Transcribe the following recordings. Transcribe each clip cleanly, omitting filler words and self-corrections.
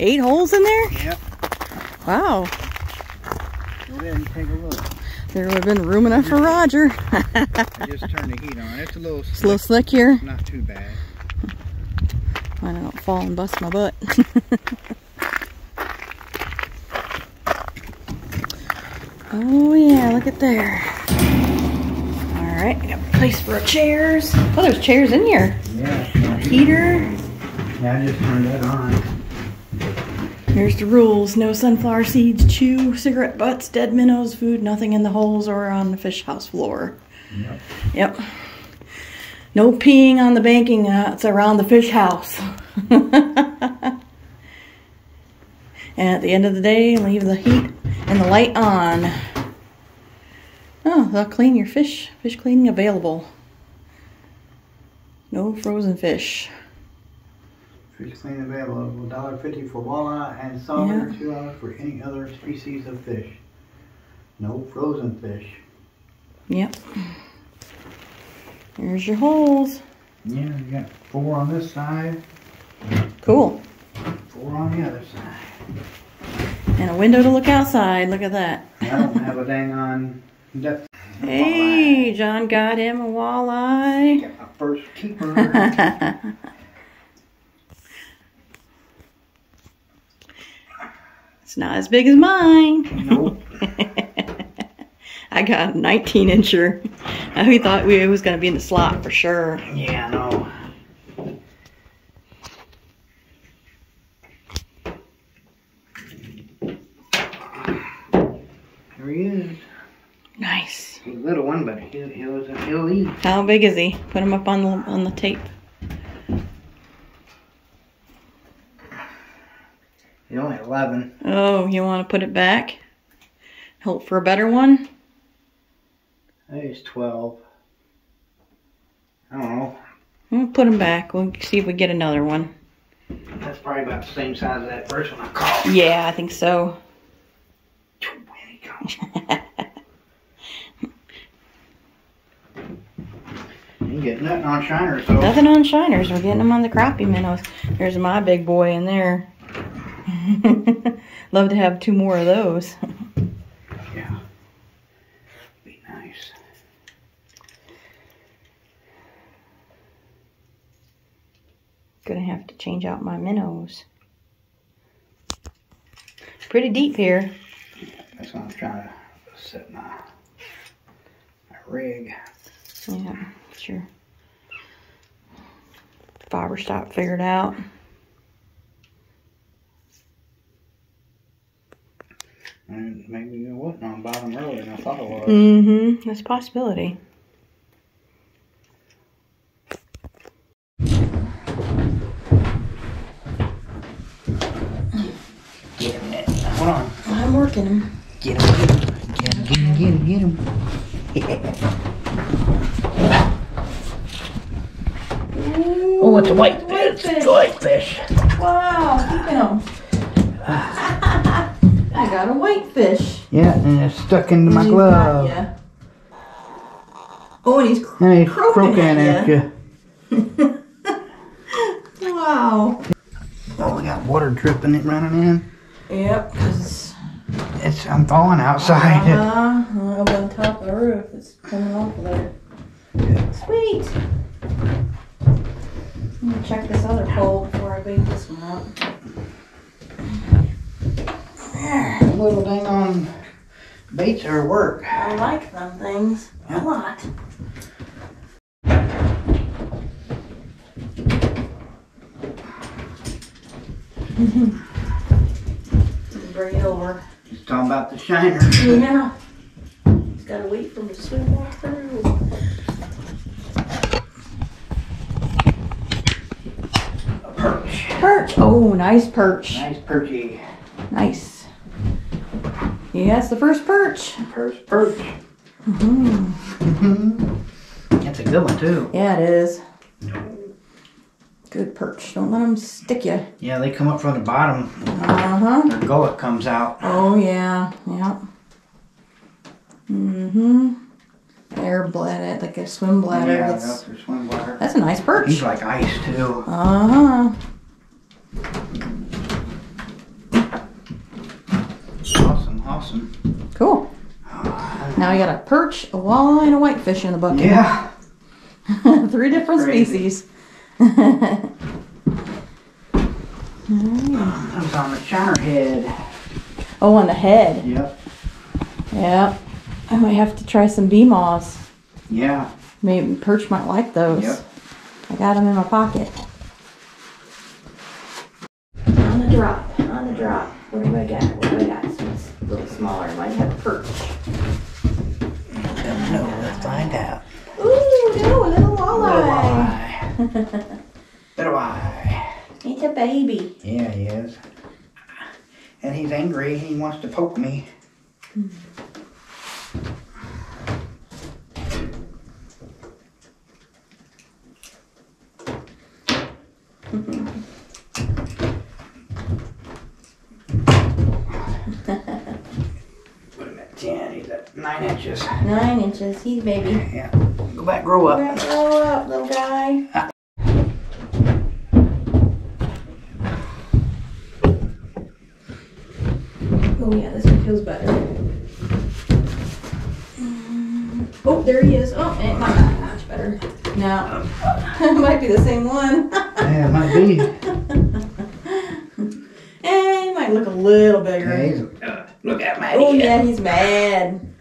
8 holes in there? Yep. Wow. Go ahead and take a look. There would have been room enough for Roger. I just turned the heat on. It's a little slick. It's a little slick here. Not too bad. I don't fall and bust my butt. Oh yeah, look at there. All right, I got a place for chairs. Oh, there's chairs in here. Yeah. Heater. Yeah, I just turned that on. Here's the rules. No sunflower seeds, chew, cigarette butts, dead minnows, food, nothing in the holes or on the fish house floor. Yep. Yep. No peeing on the banking nuts around the fish house. And at the end of the day, leave the heat and the light on. Oh, they'll clean your fish. Fish cleaning available. No frozen fish. Fish cleaning available, $1.50 for walleye and salmon, yeah. $2 for any other species of fish. No frozen fish. Yep. Here's your holes. Yeah, you got 4 on this side. Cool. 4 on the other side. And a window to look outside, look at that. I don't have a dang on depth. Hey, John got him a walleye. Got my first keeper. It's not as big as mine. Nope. I got a 19-incher. We thought we was going to be in the slot for sure. Yeah, I know. There he is. Nice. He's a little one, but he'll eat. How big is he? Put him up on the tape. He's only 11. Oh, you want to put it back? Hope for a better one? I think he's 12. I don't know. We'll put him back. We'll see if we get another one. That's probably about the same size as that first one I caught. Yeah, I think so. You get nothing on shiners, though. Nothing on shiners. We're getting them on the crappie minnows. There's my big boy in there. Love to have 2 more of those. Yeah. Be nice. Gonna have to change out my minnows. Pretty deep here. That's why I'm trying to set my rig. Yeah, get your fiber stop figured out. And maybe it wasn't on bottom earlier than I thought it was. Mm-hmm. That's a possibility. Get him, Ned. Hold on. I'm working him. Get him, get him. Get him, get him, get him, get him. Yeah. Ooh, oh, it's a whitefish. It's a whitefish. Wow, keep him. I got a whitefish. Yeah, and it's stuck into my glove. Yeah. Oh, and he's croaking at you. Wow. Oh, we got water dripping it running in. Yep, because I'm falling outside. Uh-huh. Up on top of the roof, it's coming off there. Good. Sweet. I'm gonna check this other pole before I bait this one up. Little dang on baits are work. I like them things a lot. Bring it over. He's talking about the shiner. Yeah. He's got to wait for him to swim all through. A perch. Perch. Oh, nice perch. Nice perchy. Nice. Yeah, that's the first perch. First perch. Mm-hmm. That's a good one, too. Yeah, it is. Good perch. Don't let them stick you. Yeah, they come up from the bottom. Uh-huh. Their gullet comes out. Oh, yeah. Yeah. Mm-hmm. Air bladder, like a swim bladder. Yeah, that's their swim bladder. That's a nice perch. He's like ice, too. Uh-huh. Cool. Now you got a perch, a walleye, and a whitefish in the bucket. Yeah. Three different species. That was on the chowder head. Oh, on the head. Yep. Yep. I might have to try some bee maws. Yeah. Maybe perch might like those. Yep. I got them in my pocket. On the drop. On the drop. What do I got? What do I got? This one's a little smaller. I might have perch. I don't know. Let's find out. Ooh, no, a little walleye. A little walleye. Little walleye. It's a baby. Yeah, he is. And he's angry. He wants to poke me. Mm. What about 10? He's at 9 inches. 9 inches. He's a baby. Yeah. Go back, grow up. Go back, grow up, little guy. Oh yeah, this one feels better. Oh, there he is. Oh, it might not be much better. No, it might be the same one. Yeah, it might be. And he might look a little bigger. Yeah, he's, look at Maddie. Oh yeah, he's mad.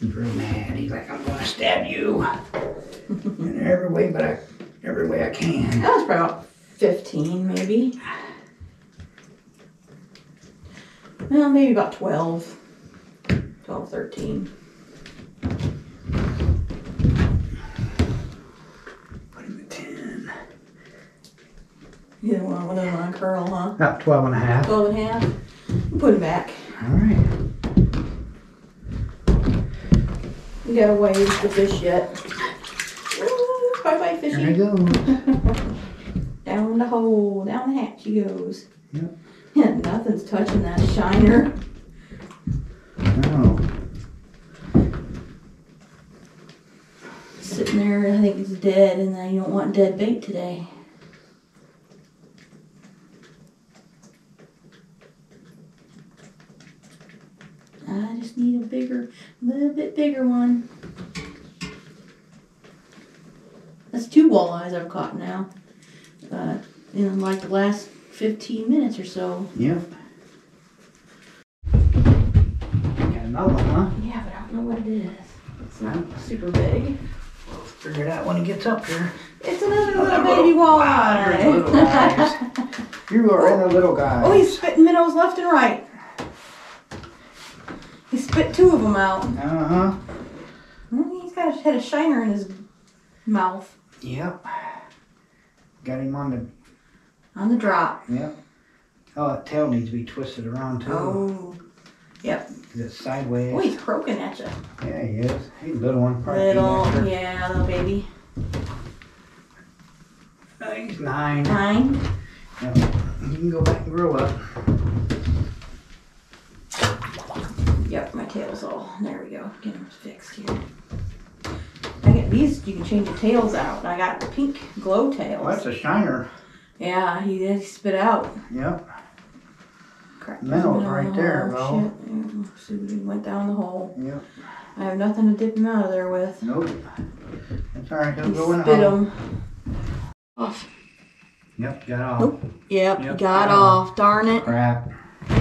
He's real mad. He's like, I'm gonna stab you in every way, but every way I can. That was probably about 15, maybe. Well, maybe about 12, 13. Put him at 10. You don't want one of them on curl, huh? About 12 and a half. 12 and a half. Put him back. All right. We got to weigh the fish yet. Ooh, bye-bye, fishy. There he goes. Down the hole, down the hatch he goes. Yep. Yeah, nothing's touching that shiner. No. Sitting there, I think it's dead, and I don't want dead bait today. I just need a bigger, little bit bigger one. That's 2 walleyes I've caught now. In like the last 15 minutes or so. Yep. Got another one, huh? Yeah, but I don't know what it is. It's not super big. We'll figure it out when it gets up here. It's another little baby walleye. You are in the little guys. Oh, he's spitting minnows left and right. He spit 2 of them out. Uh-huh. He's got had a shiner in his mouth. Yep. Got him on the... on the drop. Yep. Oh, that tail needs to be twisted around too. Oh. Yep. Because it's sideways. Oh, he's croaking at you. Yeah, he is. He's a little one. Little, yeah, little baby. He's 9. 9. Yep. You can go back and grow up. Yep, my tail's all. There we go. Get them fixed here. I get these, you can change the tails out. I got the pink glow tails. Well, that's a shiner. Yeah, he did spit out. Yep. Minnows right there, bro. See, he went down the hole. Yep. I have nothing to dip him out of there with. Nope. That's all right. He'll go in the hole. Spit him off. Yep, got off. Nope. Yep, yep, got off. Darn it. Crap.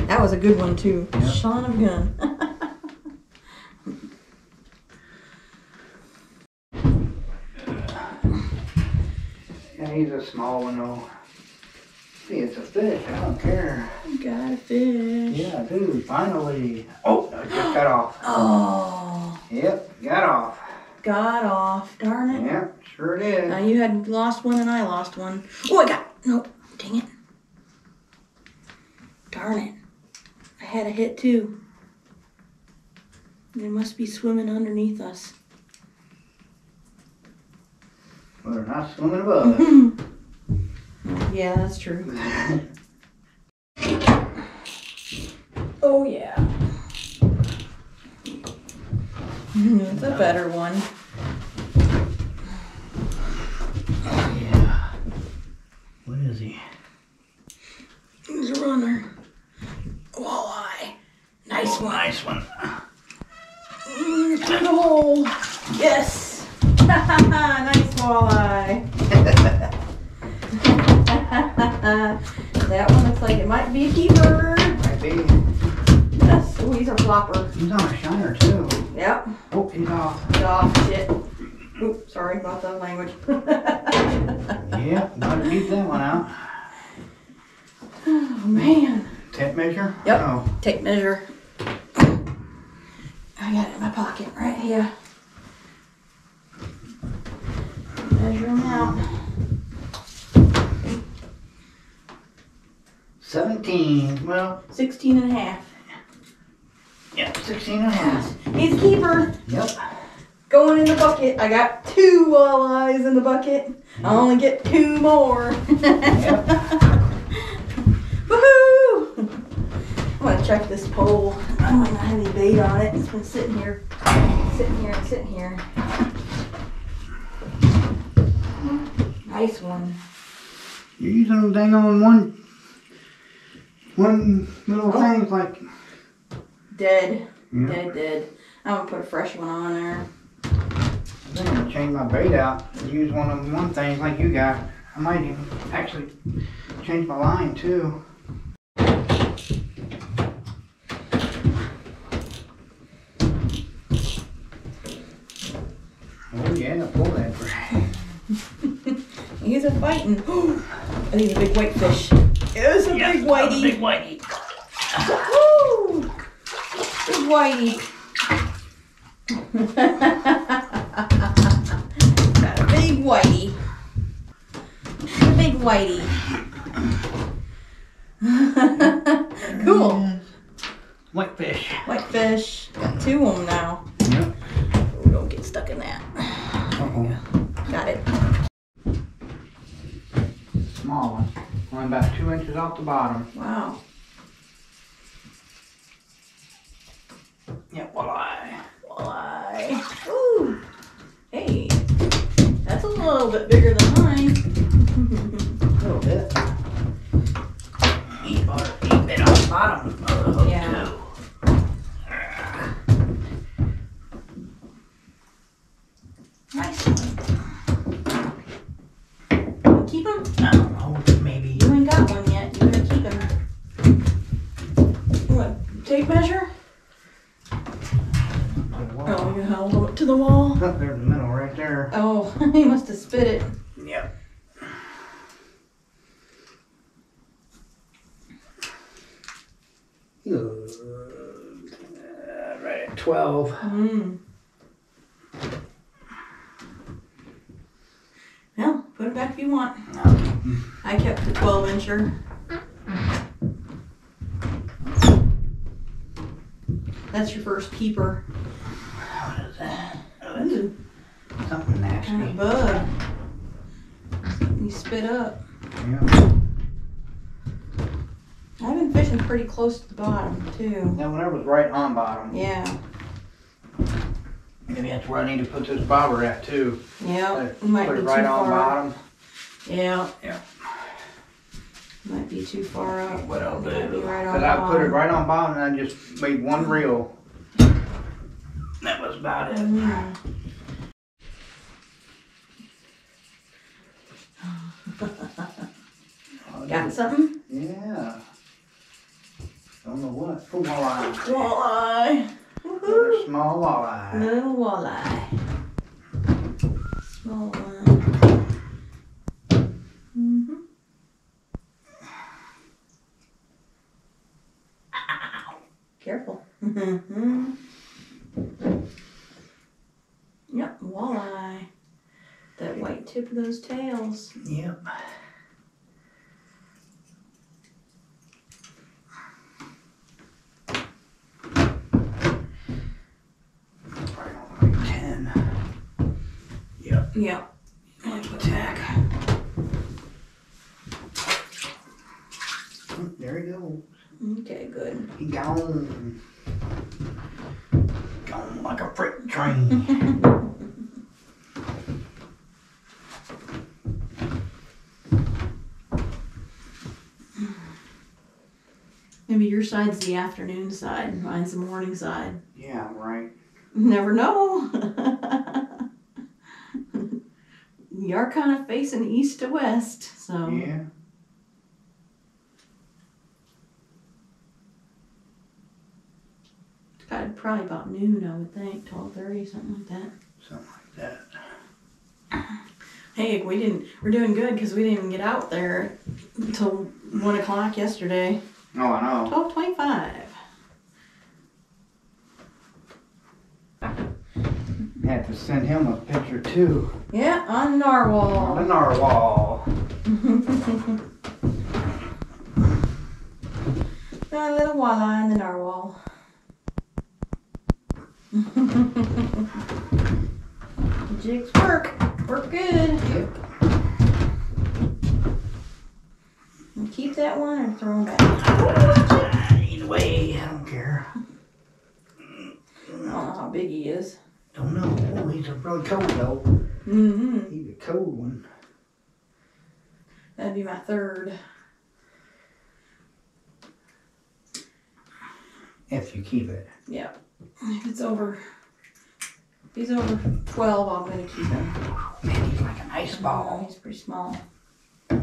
That was a good one too. Yep. Son of a gun. Yeah, he's a small one though. See, it's a fish. I don't care. You got a fish. Yeah, dude, finally. Oh, I just got off. Oh. Yep, got off. Got off. Darn it. Yep, sure did. Now you had lost one and I lost one. Oh, I got. Nope. Dang it. Darn it. I had a hit too. They must be swimming underneath us. Well, they're not swimming above. Yeah, that's true. Oh, yeah. It's a better one. Oh, yeah. What is he? He's a runner. Walleye. roll. Yes. Nice walleye. That one looks like it might be a keeper. Might be. That's a wheezer flopper. He's on a shiner too. Yep. Oh, he's off. He's off. Shit. Oops, sorry about the language. Yeah, gotta beat that one out. Oh man. Tape measure? Yep. Oh. Tape measure. I got it in my pocket right here. Measure them out. 17. Well, 16 and a half. Yeah, 16 and a half. He's a keeper. Yep. Going in the bucket. I got 2 walleyes in the bucket. Yep. I only get 2 more. Yep. Woohoo! I'm going to check this pole. I don't have any bait on it. It's been sitting here, sitting here, and sitting here. Nice one. You're using them dang on one little thing like dead. Yeah. Dead. I'm gonna put a fresh one on there. I'm gonna change my bait out and use one of them one things like you got. I might even actually change my line too. Oh yeah, pull that bread. He's a fighting. I think he's a big white fish. It was a big whitey. Big whitey. Woo! Big whitey. Got a big whitey. A big whitey. Cool. Whitefish. Whitefish. Got 2 of them now. Yep. Oh, don't get stuck in that. Uh-oh. Got it. Small one. Only about 2 inches off the bottom. Wow. Yep, walleye. Walleye. Ooh. Hey. That's a little bit bigger than mine. A little bit. Eight bit off the bottom of the hook, too. Nice one. Keep them? I don't know. Maybe. You ain't got one yet. You better keep them. What? Tape measure? Oh, you held it to the wall. Up there in the middle, right there. Oh, he must have spit it. Yep. Right at 12. Mm. Well, put it back if you want. Okay. I kept the 12-incher. That's your first keeper. What is that? Oh, that's something nasty. Kind of bug. You spit up. Yeah. I've been fishing pretty close to the bottom too. That one was right on bottom. Yeah. Maybe that's where I need to put this bobber at too. Yeah. Put it right on bottom. Yeah. Yeah. Might be too far up. What I'll do. Because I put it right on bottom and I just made one reel. That was about it. Yeah. Got something? Yeah. Don't know what. Oh, walleye. Walleye. Another small walleye. Little walleye. Small one. Mm-hmm. Careful. Mm-hmm. Yep, walleye. That white tip of those tails. Yep. Right on like 10. Yep. Yep. Attack. Oh, there he goes. Okay, good. He gone. Gone like a freight train. Maybe your side's the afternoon side and mine's the morning side. Yeah, right. never know. You're kind of facing east to west, so. Yeah. It's got to be probably about noon, I would think, 12:30, something like that. Something like that. Hey, we're doing good because we didn't even get out there until 1 o'clock yesterday. Oh, I know. 12:25. Had to send him a picture too. Yeah, on narwhal. On a narwhal. A little walleye and the narwhal. The jigs work good. Yep. And keep that one and throw them back. Either way, I don't care. I don't know how big he is. Don't know. Oh, he's really cold though. Mm-hmm. He's a cold one. That'd be my third. If you keep it. Yeah. If it's over, if he's over 12, I'm gonna keep him. Man, he's like an ice ball. Oh, he's pretty small. Well,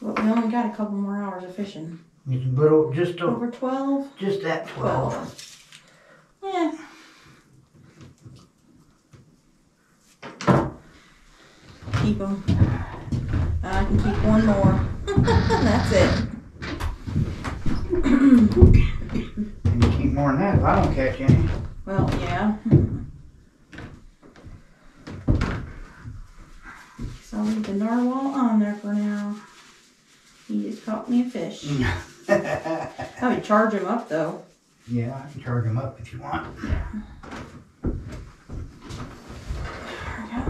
we only got a couple more hours of fishing. But just over 12? Just that 12. Yeah. Keep them. I can keep one more. That's it. You can keep more than that if I don't catch any. Well, yeah. So I'll leave the narwhal on there for now. He just caught me a fish. I would charge him up though. Yeah, I can charge him up if you want. Yeah. There we go.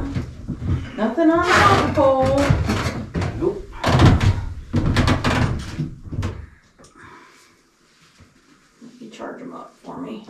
Nothing on the water pole. Nope. If you charge him up for me.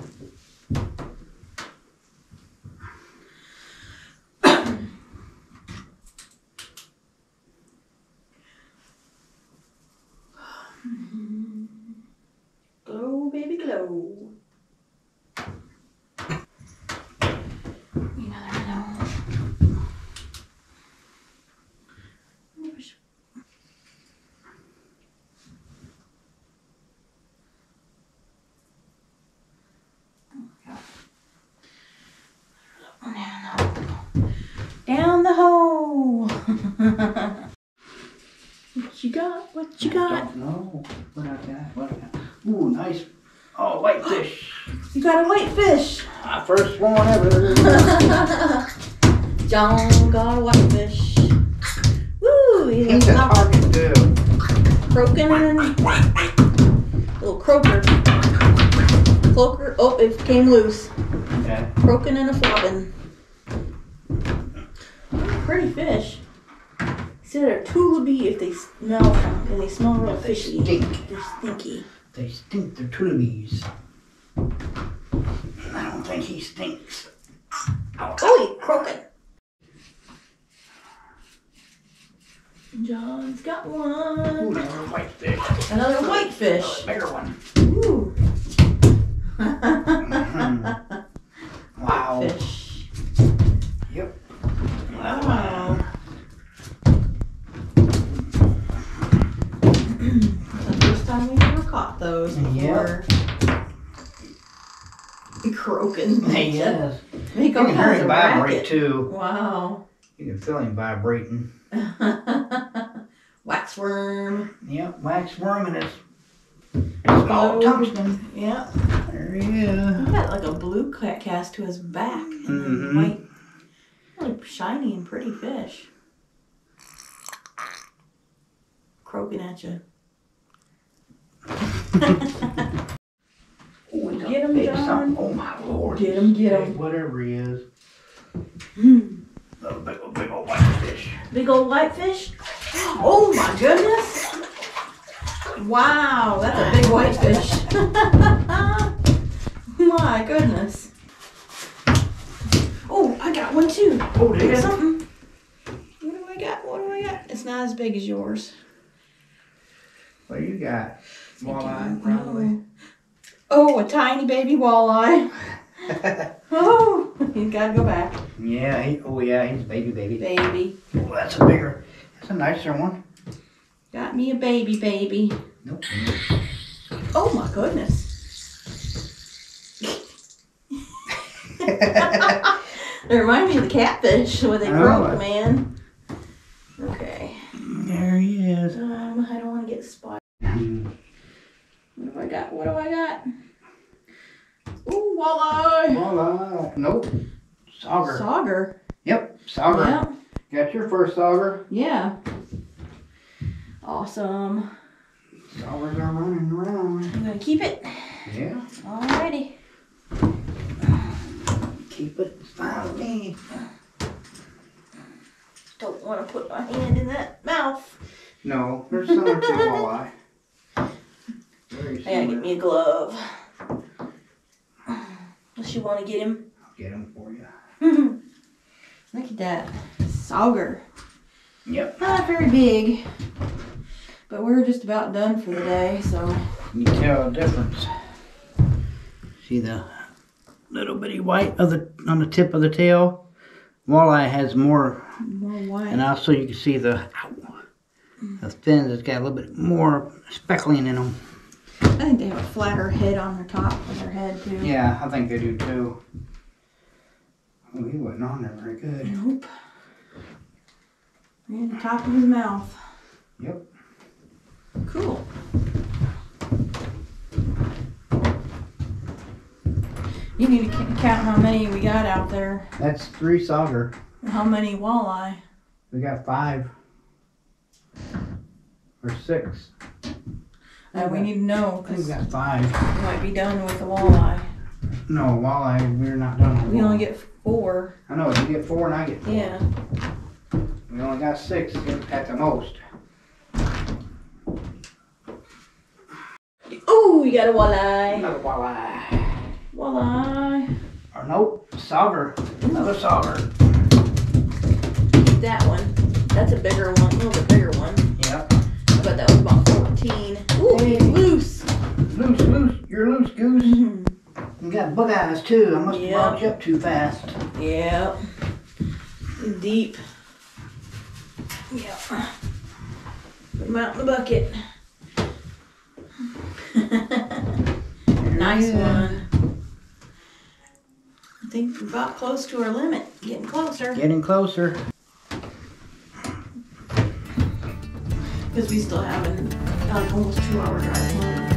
What you got? What you got? I don't know. What I got? What I got? Ooh, nice. Oh, whitefish. You got a whitefish. My first one ever. John got a whitefish. Woo! He's a target too. Croaking and little croaker. Cloaker. Oh, it came loose. Okay. Croaking and a flopping. Pretty fish. Said they're tulipy if they smell them, and they smell real fishy. They stink. They're stinky. They stink. They're tulipies. I don't think he stinks. Oh, he's croaking. John's got one. Ooh, another whitefish. Another whitefish. Another bigger one. Ooh. Mm-hmm. Wow. Fish. Yep. Wow. Those before. Yep. Croaking. Yes. You can hear him vibrate too. Wow. You can feel him vibrating. Waxworm. Yep, waxworm and it's small tungsten. Yep. There he is. He got like a blue cast to his back and then white. Really shiny and pretty fish. Croaking at you. Oh, get him, John. Something. Oh my Lord. Get him, get him. Whatever he is. Another big old whitefish. Big old whitefish? Oh my goodness. Wow, that's a big whitefish. My goodness. Oh, I got one too. Oh, there's something. What do I got? What do I got? It's not as big as yours. What do you got? Walleye, probably. Oh, a tiny baby walleye. Oh, he's got to go back. Yeah, he's a baby. Baby. Oh, that's a nicer one. Got me a baby. Nope. Oh my goodness. They remind me of the catfish when they broke, man. Okay. There he is. I don't want to get spotted. What do I got? Ooh, walleye. Nope. Sauger. Yep, sauger. Yep. Got your first sauger. Yeah. Awesome. Saugers are running around. I'm going to keep it. Yeah. Alrighty. Keep it. Follow me. Don't want to put my hand in that mouth. No, there's some of the walleye. I gotta get me a glove. Unless you want to get him. I'll get him for you. Look at that. Sauger. Yep. Not very big. But we're just about done for the day, so. You can tell the difference. See the little bitty white on the tip of the tail? Walleye has more white. And also you can see the fins has got a little bit more speckling in them. I think they have a flatter head on their top of their head, too. Yeah, I think they do, too. Oh, he wasn't on there very good. Nope. Right in the top of his mouth. Yep. Cool. You need to count how many we got out there. That's 3 sauger. How many walleye? We got 5. Or 6. We need to know because we got 5. We might be done with the walleye. No, walleye, we're not done with. We only get 4. I know, you get 4 and I get 4. Yeah. We only got 6 at the most. Ooh, we got a walleye. Another walleye. Or nope, sauger. Another sauger. That one. That's a bigger one. A little bit bigger one. Yeah. I bet that was about 14. Ooh, hey. Loose. Loose. You're loose, goose. You got bug eyes, too. I must have locked you up too fast. Yeah. Deep. Yeah. Put them out in the bucket. Nice one. I think we're about close to our limit. Getting closer. Because we still have an almost 2-hour drive home.